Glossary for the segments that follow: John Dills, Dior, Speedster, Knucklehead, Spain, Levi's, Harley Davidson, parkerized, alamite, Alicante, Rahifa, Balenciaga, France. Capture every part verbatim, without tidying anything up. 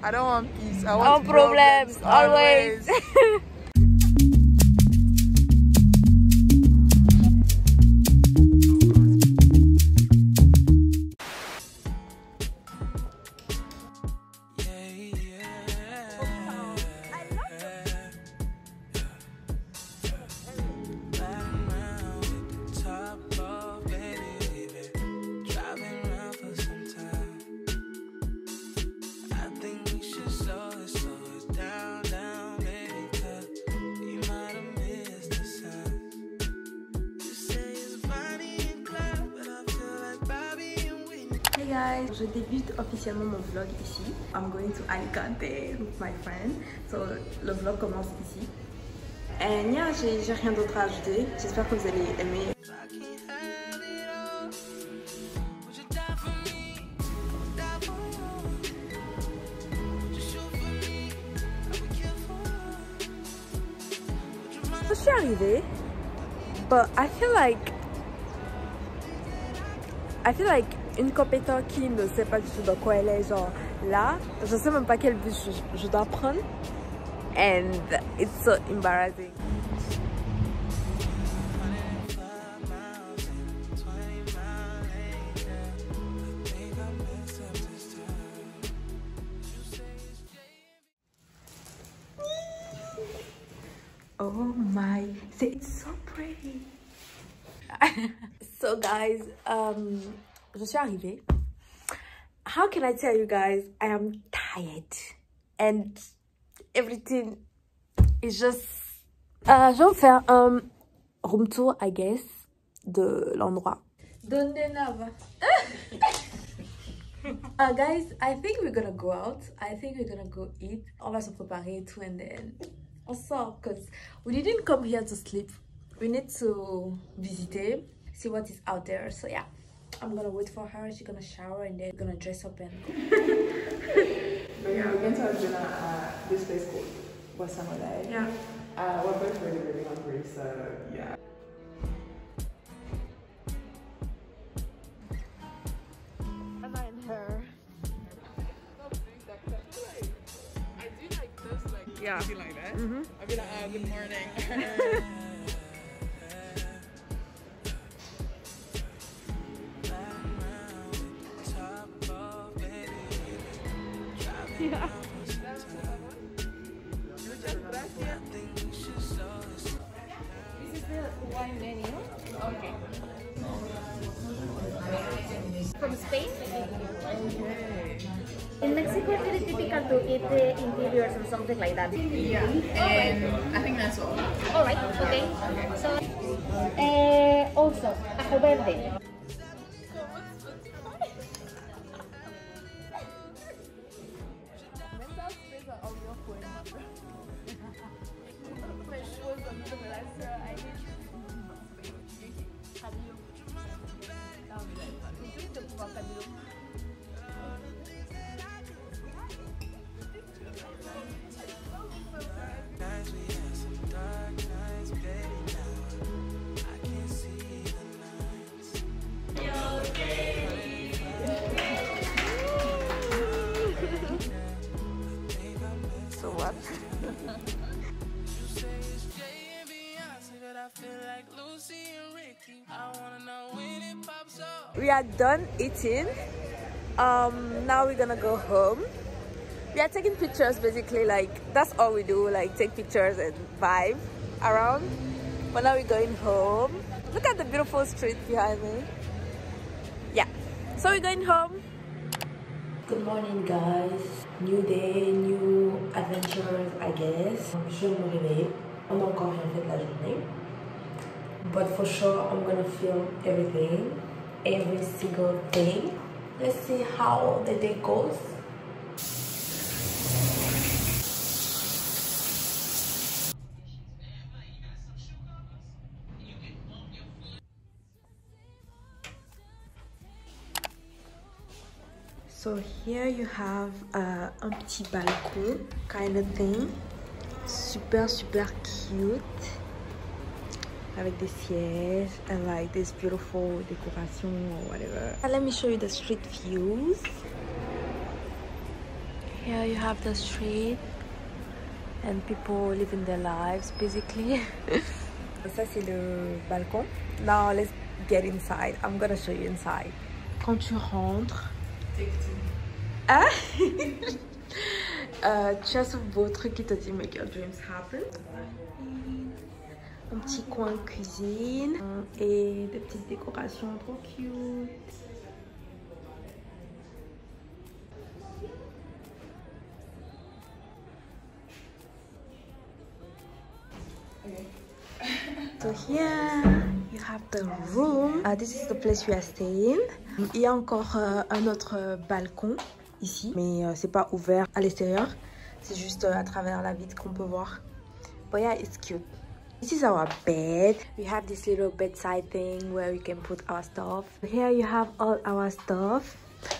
I don't want peace. I want no problems, problems always. always. Guys, je débute officiellement mon vlog ici. I'm going to Alicante with my friend. So le vlog commence ici. And yeah, j'ai rien d'autre à ajouter. J'espère que vous allez aimer. Je suis arrivée, but I feel like I feel like une compétente qui ne sait pas du tout de quoi elle est, genre là, je sais même pas quel bus je, je dois prendre. And it's so embarrassing. Oh my, it's so pretty. So guys, um je suis arrivée. How can I tell you guys? I am tired and everything is just. Uh, je vais faire un room tour, I guess, de l'endroit. Donde nava. Uh, guys, I think we're gonna go out. I think we're gonna go eat. On va se préparer tout and then on sort because we didn't come here to sleep. We need to visit, see what is out there. So yeah. I'm gonna wait for her, she's gonna shower and then gonna dress up and go. But yeah, we're going to have dinner at this place called Wasamolai. Yeah. Uh, we're both really, really hungry, so yeah. Anna and her. I do like this, like, yeah. I like that. Mm-hmm. I'll be like, oh, good morning. Yeah. This is the wine menu. Okay. From Spain? Okay. In Mexico, it's very typical to eat the interiors or something like that. Yeah. And okay. I think that's all. Alright, okay. okay. So, uh, also, ajo verde. So what? We are done eating. Um, now we're gonna go home. We are taking pictures, basically. Like that's all we do, like take pictures and vibe around. But now we're going home. Look at the beautiful street behind me. Yeah. So we're going home. Good morning, guys. New day, new adventures, I guess. Je me réveille. On a encore rien fait de la journée. But for sure, I'm gonna film everything, every single thing. Let's see how the day goes. So here you have uh, un petit balcon kind of thing. Super, super cute. Avec des sièges and like this beautiful decoration or whatever. And let me show you the street views. Here you have the street and people living their lives basically. Ça c'est le balcon. Now let's get inside. I'm gonna show you inside. Quand tu rentres, ah, euh, tu as ce beau truc qui te dit make your dreams happen. Un petit coin cuisine et des petites décorations trop cute. So here you have the room. Uh, this is the place we are staying. Il y a encore euh, un autre euh, balcon ici, mais euh, c'est pas ouvert à l'extérieur. C'est juste euh, à travers la vitre qu'on peut voir. But yeah, it's cute. This is our bed. We have this little bedside thing where we can put our stuff. Here you have all our stuff.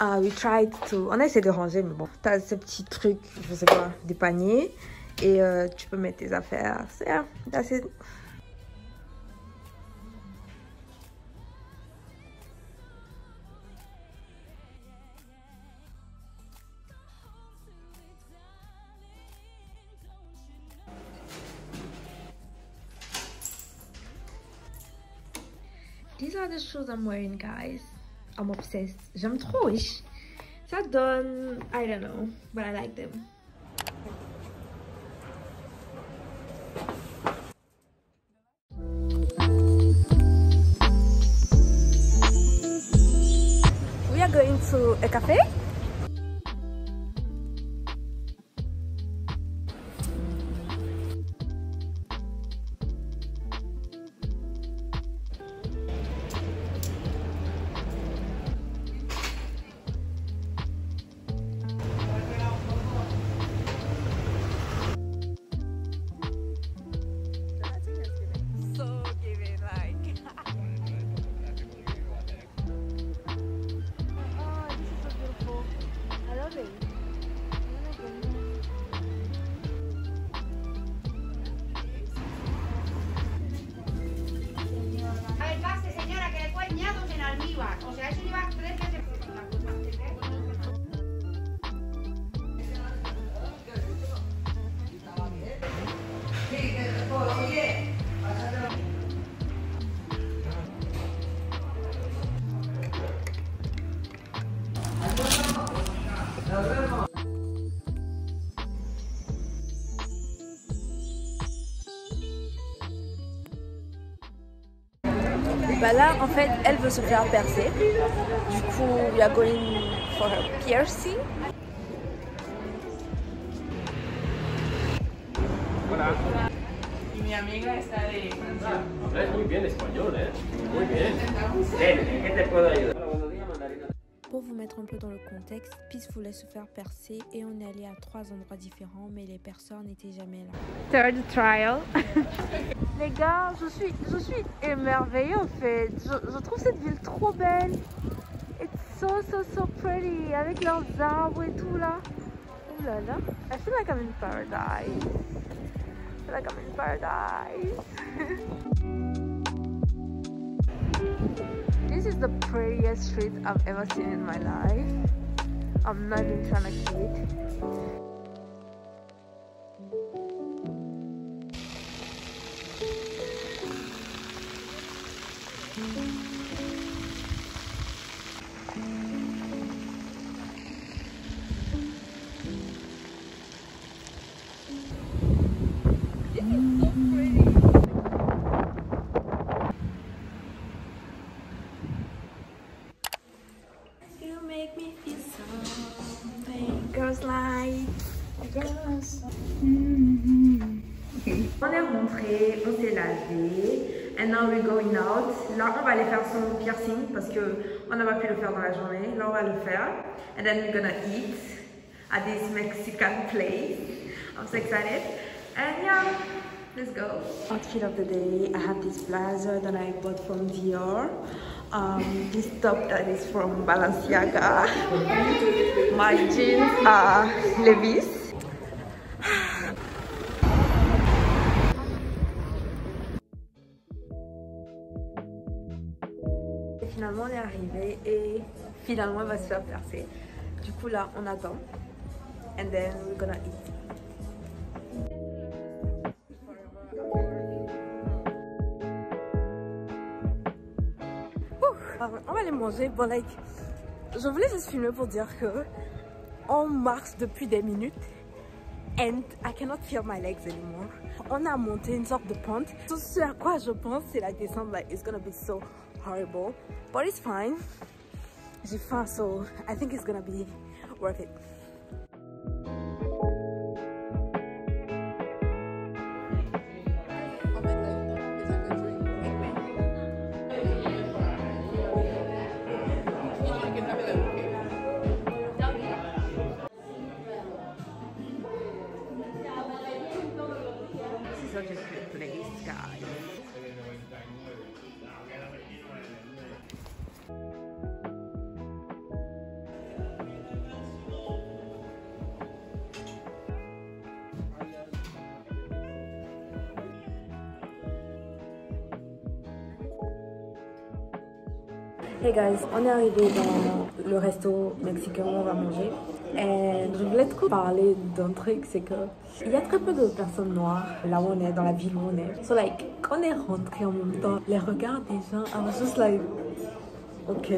Uh, we tried to... On a essayé de ranger, mais bon. T'as ce petit truc, je sais pas, des paniers. Et euh, tu peux mettre tes affaires. So yeah, that's it. These are the shoes I'm wearing, guys. I'm obsessed. J'aime trop. Ça donne... I don't know, but I like them. We are going to a cafe. Bah là, en fait, elle veut se faire percer. Du coup, we are going for her piercing. Hola. Y mi amiga está de Francia. Hablas muy bien español, eh. Muy bien. ¿En qué te puedo ayudar? Pour vous mettre un peu dans le contexte, Peace voulait se faire percer et on est allé à trois endroits différents, mais les perceurs n'étaient jamais là. Third trial. Les gars, je suis, je suis émerveillée en fait. Je, je trouve cette ville trop belle. It's so so so pretty avec leurs arbres et tout là. Oh là là. I feel like I'm in paradise. I feel like I'm in paradise. This is the prettiest street I've ever seen in my life. I'm not even trying to kid. This is so pretty. On est rentré, on s'est lavé, and now we're going out. Là, on va aller faire son piercing parce qu'on n'a pas pu le faire dans la journée. Là, on va le faire. And then we're gonna eat at this Mexican place. I'm so excited. And yeah, let's go. Outfit of the day, I have this blazer that I bought from Dior. Um, this top that is from Balenciaga. My jeans are Levi's. Finalement, on est arrivé et finalement, elle va se faire percer. Du coup, là, on attend. and then we're gonna eat. On va aller manger. Bon, like, je voulais juste filmer pour dire que on marche depuis des minutes and I cannot feel my legs anymore. On a monté une sorte de pente. Tout ce à quoi je pense, c'est la descente. Like, it's gonna be so horrible, but it's fine. J'ai faim, so I think it's gonna be worth it. Such a good place, guys. Hey guys, on est arrivé dans le resto mexicain où on va manger. Et je voulais te parler d'un truc, c'est que il y a très peu de personnes noires là où on est, dans la ville où on est. So like, quand on est rentré en même temps, les regards des gens, I was just like, ok.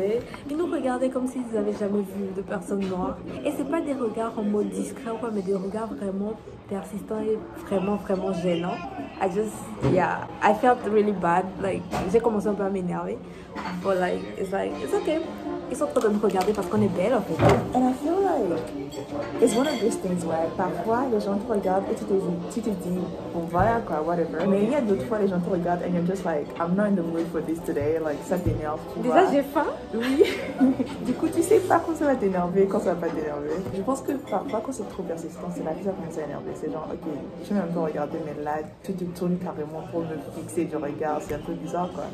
Ils nous regardaient comme s'ils n'avaient jamais vu de personnes noires. Et c'est pas des regards en mode discret ou quoi, mais des regards vraiment persistants et vraiment, vraiment gênants. I just, yeah, I felt really bad. Like, j'ai commencé un peu à m'énerver. But like, it's like, it's okay. Ils sont en train de me regarder parce qu'on est belle en fait. And I feel like it's one of those things where parfois les gens te regardent et tu te dis, tu te dis bon voilà quoi, whatever. Mais il y a d'autres fois les gens te regardent and you're just like, I'm not in the mood for this today, like ça t'énerve. Déjà j'ai faim. Oui. Du coup tu sais pas quand ça va t'énerver, quand ça va pas t'énerver. Je pense que parfois quand c'est trop persistant, c'est là que ça commence à énerver. C'est genre ok, je vais même pas regarder mais là tu te tournes carrément pour me fixer du regard, c'est un peu bizarre quoi.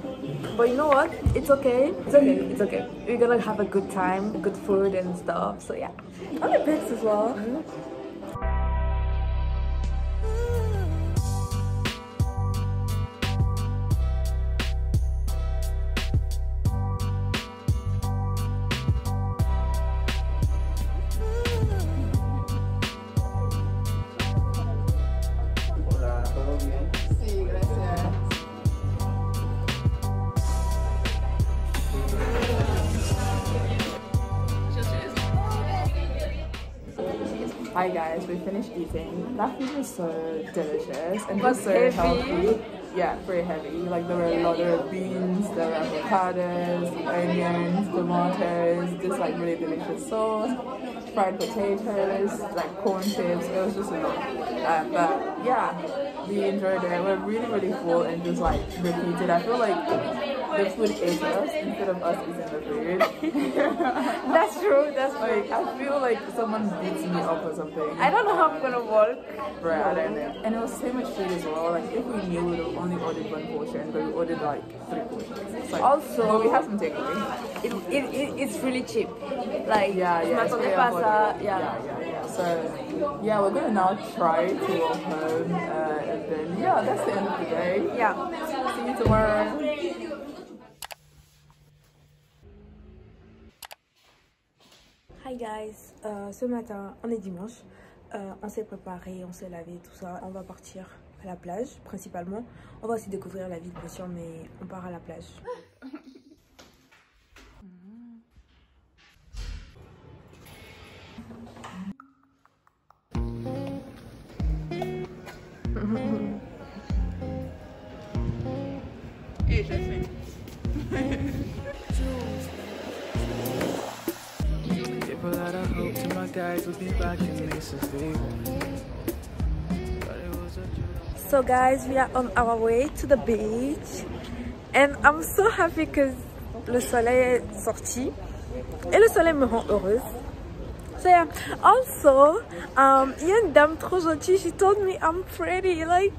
But you know what? It's okay. It's okay. It's okay. We're gonna have a good time, good food and stuff. So yeah, I'm a bit as well. Mm-hmm. Hi guys, we finished eating. That food was so delicious and just so heavy. Healthy. Yeah, very heavy. Like there were a lot of beans, there were avocados, onions, tomatoes, just like really delicious sauce, fried potatoes, like corn chips. It was just a lot. Uh, but yeah, we enjoyed it. We're really, really full and just like repeated. I feel like the food is us instead of us eating the food. That's true, that's like true. I feel like someone beats me up or something. I don't know how I'm gonna walk. Right, I don't know. And it was so much food as well. Like if we knew we would have only ordered one portion, but we ordered like three portions. Like, also, well, we have some takeaway. It, it, it, it's really cheap. Like, yeah, yeah, it's really pasta, yeah. Yeah, yeah, yeah. So, yeah, we're gonna now try to walk home. Uh, and then, yeah, that's the end of the day. Yeah. See you tomorrow. Hi guys, euh, ce matin, on est dimanche, euh, on s'est préparé, on s'est lavé, tout ça. On va partir à la plage, principalement. On va aussi découvrir la ville, bien sûr, mais on part à la plage. Et je sais. People that I hope to my guys would be back in this video. So guys, we are on our way to the beach and I'm so happy because le soleil est sorti et le soleil me rend heureuse. So yeah, also um il y a une dame trop gentille, she told me I'm pretty, like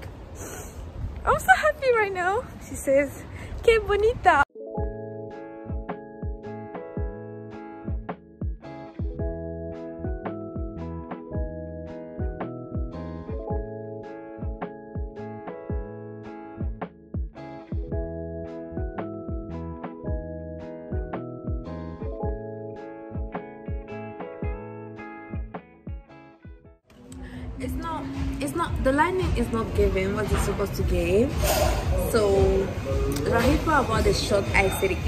I'm so happy right now. She says, que bonita. it's not it's not the lining is not giving what it's supposed to give. So Rahifa bought this short aesthetic,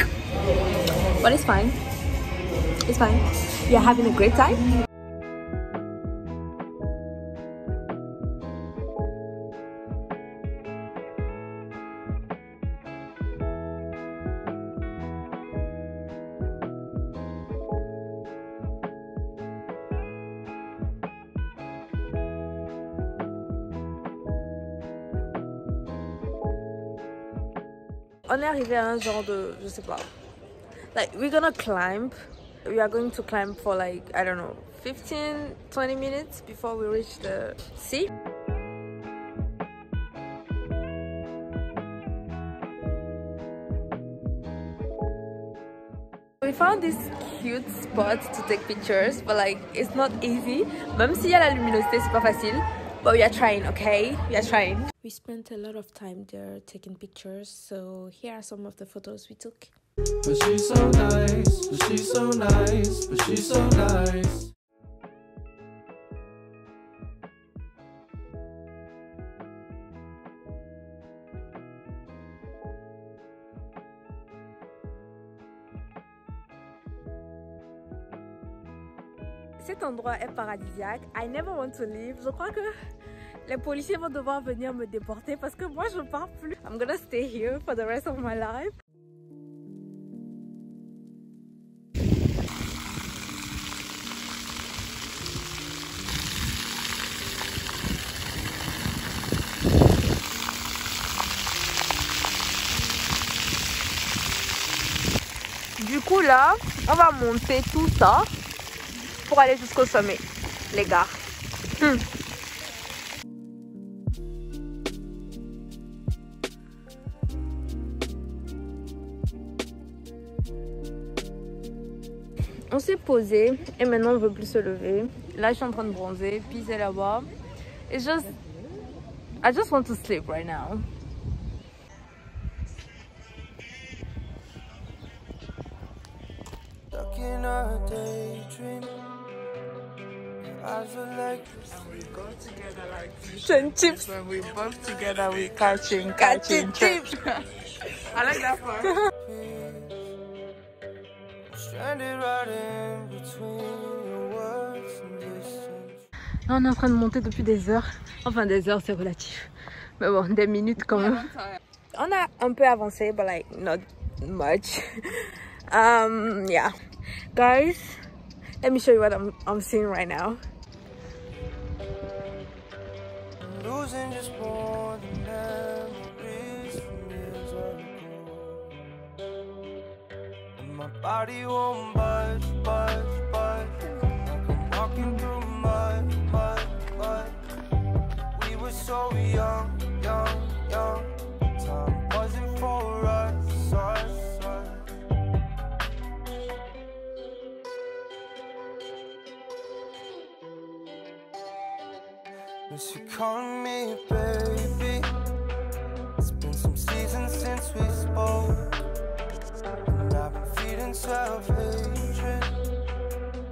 but it's fine, it's fine. You're having a great time. On est arrivé à un genre de, je sais pas. Like, we're gonna climb. We are going to climb for like, I don't know, fifteen, twenty minutes before we reach the sea. We found this cute spot to take pictures, but like, it's not easy. Même s'il y a la luminosité, c'est pas facile. But we are trying, okay? We are trying. We spent a lot of time there taking pictures, so here are some of the photos we took. But she's so nice, but she's so nice, but she's so nice. Cet endroit est paradisiaque. I never want to leave. Je crois que les policiers vont devoir venir me déporter parce que moi je pars plus. I'm gonna stay here for the rest of my life. Du coup là, on va monter tout ça pour aller jusqu'au sommet, les gars. Hmm. On s'est posé et maintenant on veut plus se lever. Là je suis en train de bronzer, puis c'est là-bas. It's just, I just want to sleep right now. We go together like fish and chips. When we both together, we catching, catching chips. I like that part. Là, on est en train de monter depuis des heures. Enfin, des heures, c'est relatif. Mais bon, des minutes quand même. On a un peu avancé, but like not much. Um, yeah, guys. Let me show you what I'm, I'm seeing right now. Losing just more than memories from years ago. And my body won't budge, budge, budge. I'm walking through mud, mud, mud. We were so young, young, young. Time wasn't for us, us. Miss you calling me baby. It's been some seasons since we spoke. And I've been feeding self-hatred.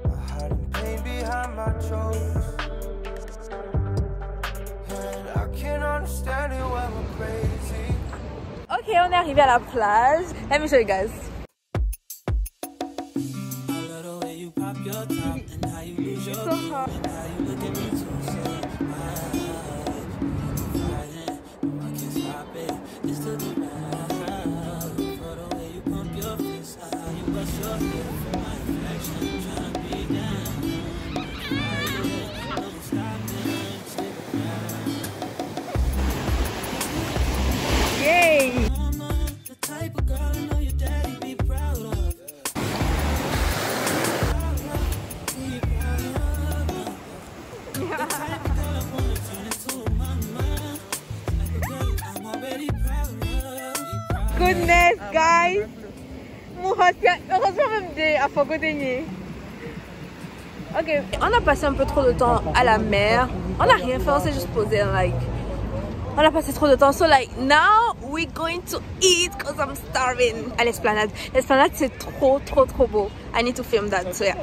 I'm hiding pain behind my jokes. And I can't understand it when we're crazy. Ok, on est arrivé à la plage. Let me show you guys. I love the way you pop your top and how you lose your cool and how you look at me too. Goodness, guys! Mon husband, heureusement même des à Fogodigny. Ok, on a passé un peu trop de temps à la mer. On n'a rien fait, on s'est juste posé. Like, on a passé trop de temps. So like now we're going to eat because I'm starving. À l'esplanade, l'esplanade c'est trop, trop, trop beau. I need to film that. So yeah.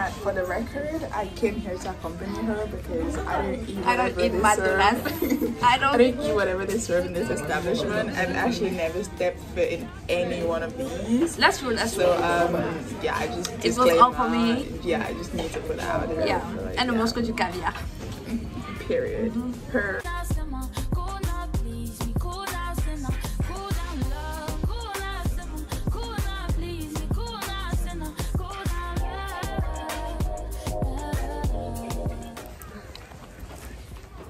Uh, for the record, I came here to accompany her because I don't eat I don't eat madness. I don't eat whatever they serve in this establishment. I've actually never stepped foot in any one of these. That's true. That's so, um, true. Yeah, I just it was all for me. Yeah, I just need to put that out there. Yeah, so like, and the yeah. Moscow caviar. Period. Mm-hmm. Her.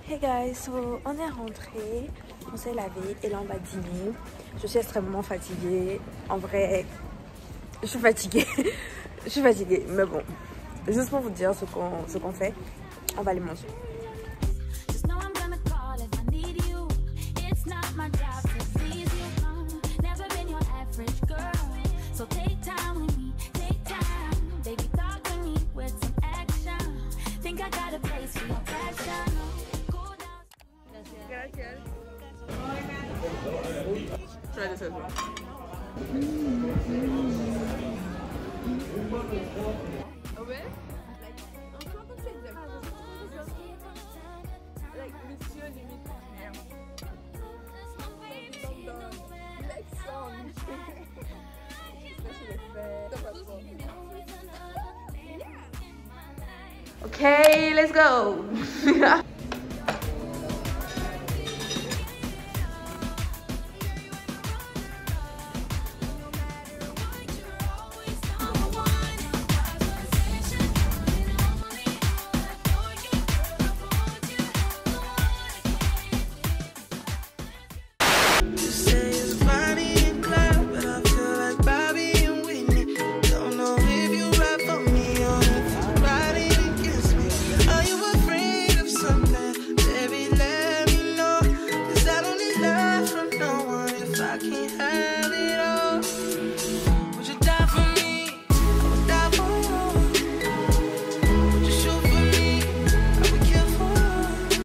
Hey guys, so on est rentré, on s'est lavé et là on va dîner. Je suis extrêmement fatiguée. En vrai, je suis fatiguée. Je suis fatiguée, mais bon, juste pour vous dire ce qu'on ce qu'on fait, on va aller manger. Try this as well. Okay, let's go.